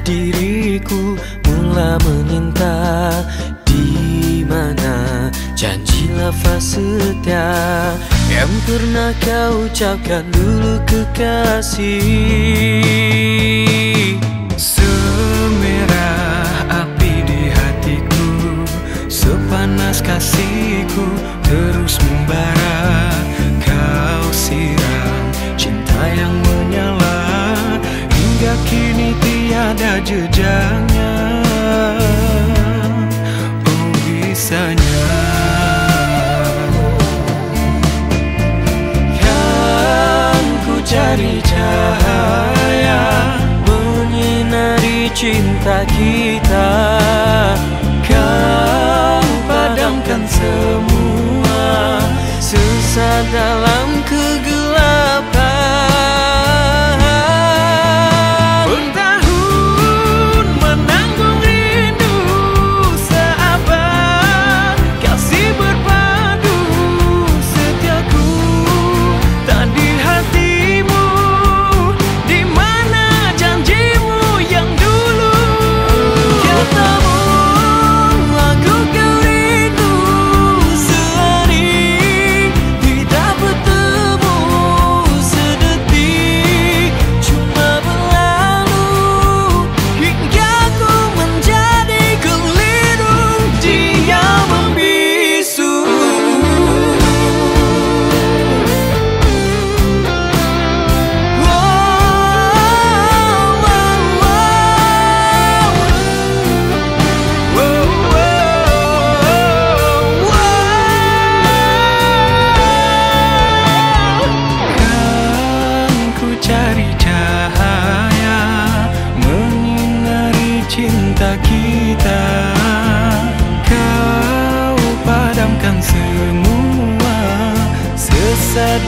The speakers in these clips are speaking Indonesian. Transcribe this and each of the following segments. diriku mula meminta, di mana janji lafaz setia yang pernah kau ucapkan dulu kekasih. Semerah api di hatiku, sepanas kasihku terus membara. Kau siram cinta yang menyala hingga kini tiada jejaknya. Oh bisanya yang ku cari cahaya menyinari cinta kita. Kau padamkan semua susah dalam kegelapan.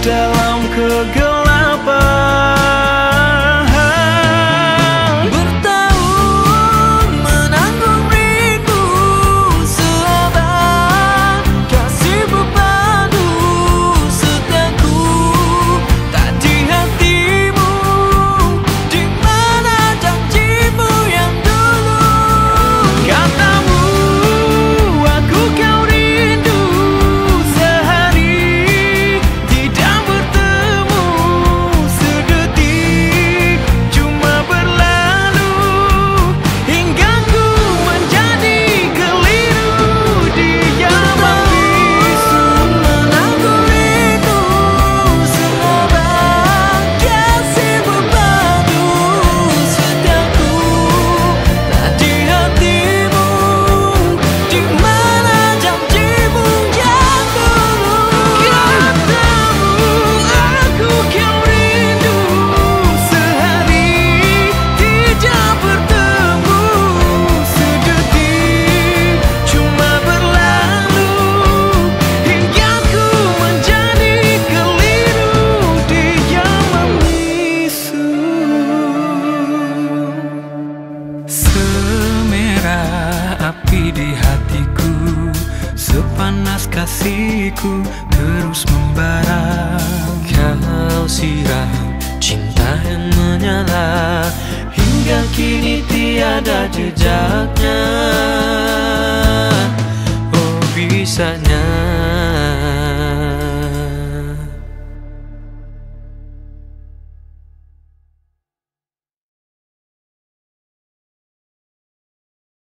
Dalam kegelapan terus membara. Kau siram cinta yang menyala hingga kini tiada jejaknya.